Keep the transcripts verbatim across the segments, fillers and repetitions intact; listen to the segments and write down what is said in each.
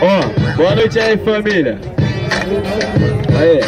Ó, oh, boa noite aí, família. Aê.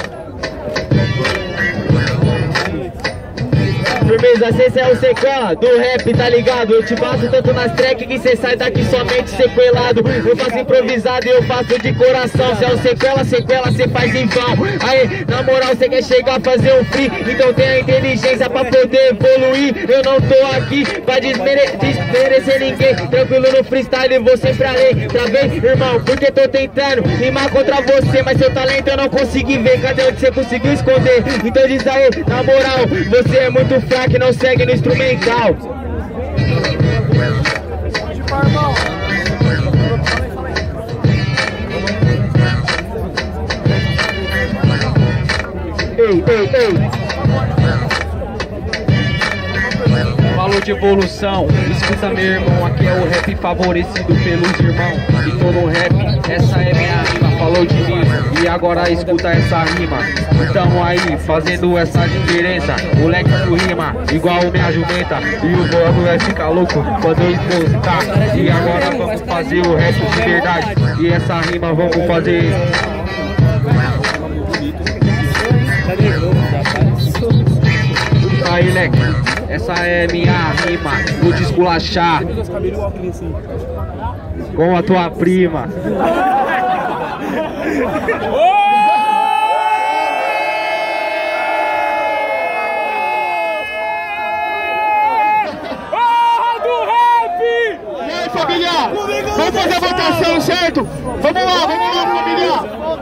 Firmeza, cê é o Sequela do rap, tá ligado? Eu te passo tanto nas tracks que cê sai daqui somente sequelado. Eu faço improvisado e eu faço de coração. Cê é o Sequela, Sequela, cê faz em vão. Aê, na moral, cê quer chegar a fazer um free, então tem a inteligência pra poder evoluir. Eu não tô aqui pra desmere desmerecer ninguém. Tranquilo no freestyle, vou sempre além. Travei, irmão, porque tô tentando rimar contra você, mas seu talento eu não consegui ver. Cadê onde cê conseguiu esconder? Então diz aí, na moral, você é muito fraco que não segue no instrumental. Ei, ei, ei. Falou de evolução, escuta meu irmão, aqui é o rap favorecido pelos irmãos. E tô no rap, essa é minha rima. Falou de mim e agora escuta essa rima. Então aí, fazendo essa diferença, moleque do rima, igual minha jumenta. E o bagulho vai ficar louco quando eu expositar. E agora vamos fazer o resto de verdade. E essa rima vamos fazer. Aí, leque, essa é minha rima. Vou te esculachar com a tua prima. Vamos fazer a votação, certo? Vamos lá, vamos lá, família!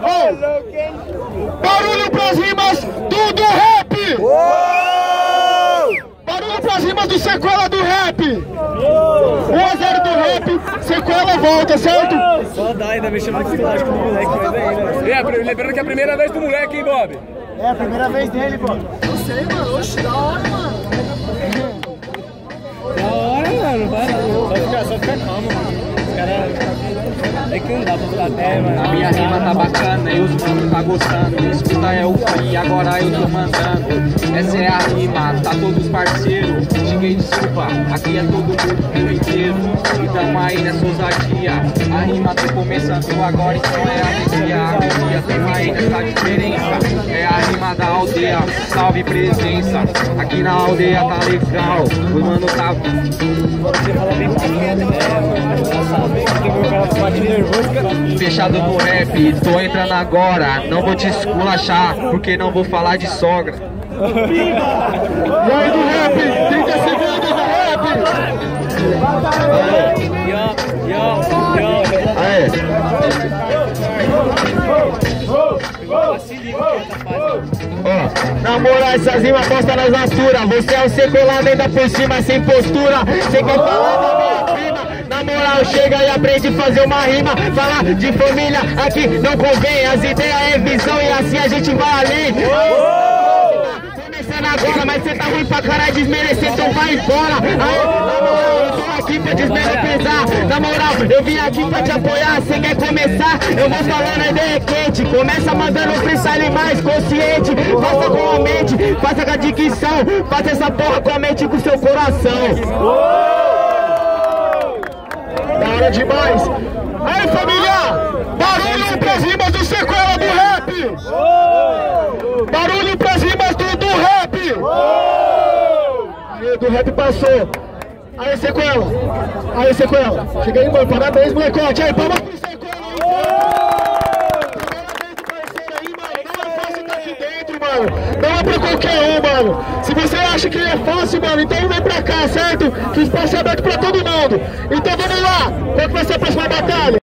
Oh. Barulho pras rimas do, do rap! Oh. Barulho pras rimas do Sequela do rap! um a zero do rap, Sequela volta, certo? Só dá, ainda mexendo no plástico do moleque, mas aí, né? Lembrando que é a primeira vez do moleque, hein, Bob? É, a primeira vez dele, Bob. Não sei, mano, oxe, da hora, mano. Da hora, mano, vai lá. Só fica calmo, mano. É que não dá pra ficar até, mano. A minha rima tá bacana e os manos tá gostando. Escuta é o free, agora eu tô mandando. Essa é a rima, tá todos parceiros. Cheguei de sopa, aqui é todo mundo inteiro. Então aí nessa ousadia, a rima tá começando agora, então é alegria. A alegria tem aí nessa diferença. É a rima da aldeia, salve presença. Aqui na aldeia tá legal, os manos tá... Você fala bem pequeno, né? Fechado no rap, tô entrando agora. Não vou te esculachar, porque não vou falar de sogra. Vai do rap, trinta segundos do rap. Aê. Oh, na moral, essas rimas posta nas alturas. Você é o sequelado, ainda por cima, sem postura. Sem quer falar da minha prima. Na moral, chega e aprende a fazer uma rima. Falar de família aqui não convém. As ideias é visão e assim a gente vai além. Começando agora, mas cê tá ruim pra caralho desmerecer, então vai embora. Aê, na moral, eu tô aqui pra desmerecer. Na moral, eu vim aqui pra te apoiar. Cê quer começar? Eu vou falando, a ideia é quente. Começa mandando um freestyle mais consciente. Faça com a mente, faça com a dicção. Faça essa porra com a mente e com o seu coração. Da hora demais! Aí, família! Barulho pras rimas do Sequela do rap! Barulho pras rimas do, do rap! Aí, do rap passou! Aí, Sequela! Aí, Sequela! Chega aí, mano! Parabéns, molecote! Aí, palmas pro Sequela! Parabéns, parceiro aí, mano! Não é fácil tá aqui dentro, mano! Não é pra qualquer um, mano! Se você acha que é fácil, mano, então vem pra cá, certo? Que o espaço é aberto pra todo mundo! Então vamos lá! Qual que vai ser a próxima batalha?